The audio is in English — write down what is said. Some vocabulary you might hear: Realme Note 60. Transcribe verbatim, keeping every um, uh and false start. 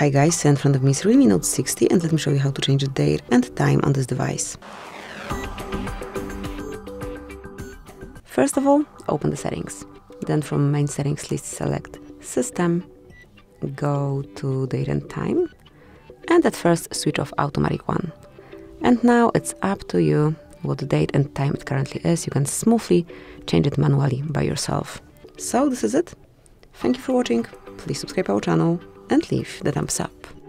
Hi guys, in front of me is Realme Note sixty and let me show you how to change the date and time on this device. First of all, open the settings. Then from main settings list select system, go to date and time, and at first switch off automatic one. And now it's up to you what the date and time it currently is. You can smoothly change it manually by yourself. So this is it. Thank you for watching, please subscribe our channel and leave the thumbs up.